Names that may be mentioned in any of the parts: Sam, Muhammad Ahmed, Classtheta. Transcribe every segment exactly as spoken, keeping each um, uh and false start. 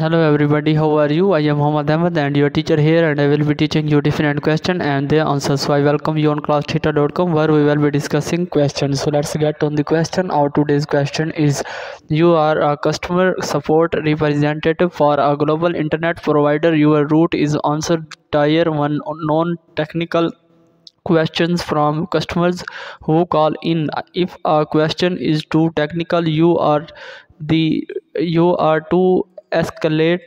Hello everybody, how are you? I am Muhammad Ahmed and your teacher here, and I will be teaching you different questions and their answers. So I welcome you on classtheta dot com where we will be discussing questions. So let's get on the question. Our today's question is: you are a customer support representative for a global internet provider. Your route is answer tier one non-technical questions from customers who call in. If a question is too technical, you are the you are too escalate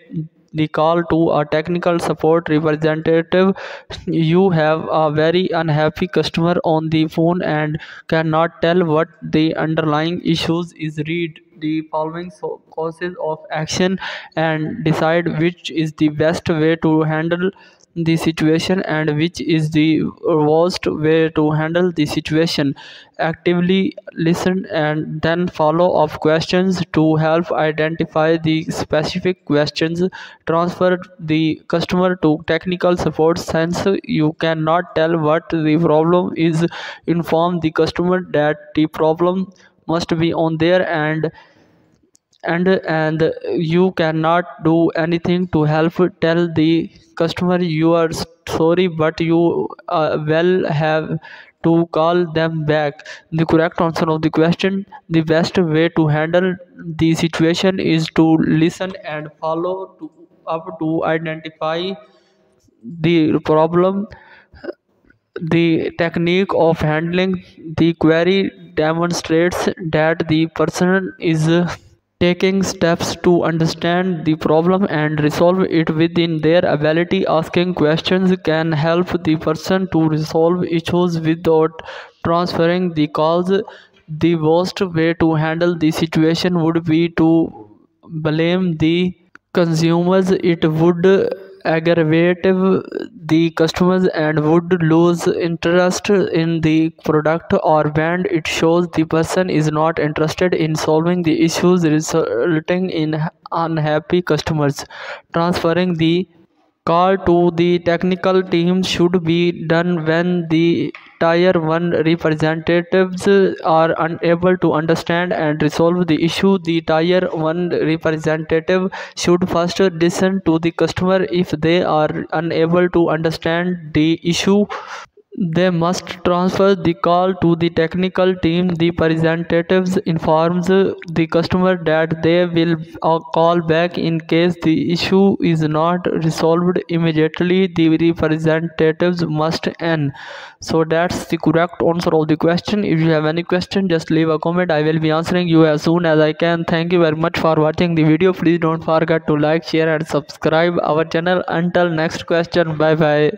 the call to a technical support representative. You have a very unhappy customer on the phone and cannot tell what the underlying issues is. Read the following courses of action and decide which is the best way to handle the situation and which is the worst way to handle the situation. Actively listen and then follow up questions to help identify the specific questions. Transfer the customer to technical support. Since you cannot tell what the problem is, inform the customer that the problem must be on there and and and you cannot do anything to help. Tell the customer you are sorry, but you uh, will have to call them back. The correct answer of the question: the best way to handle the situation is to listen and follow to, up to identify the problem. The technique of handling the query demonstrates that the person is taking steps to understand the problem and resolve it within their ability. Asking questions can help the person to resolve issues without transferring the calls. The worst way to handle the situation would be to blame the consumers. It would aggravate the customers and would lose interest in the product or brand. It shows the person is not interested in solving the issues, resulting in unhappy customers. Transferring the call to the technical team should be done when the tier one representatives are unable to understand and resolve the issue. The tier one representative should first listen to the customer. If they are unable to understand the issue, they must transfer the call to the technical team. The representatives informs the customer that they will call back in case the issue is not resolved immediately. The representatives must end. So that's the correct answer of the question. If you have any question, just leave a comment. I will be answering you as soon as I can. Thank you very much for watching the video. Please don't forget to like, share and subscribe our channel. Until next question, bye bye.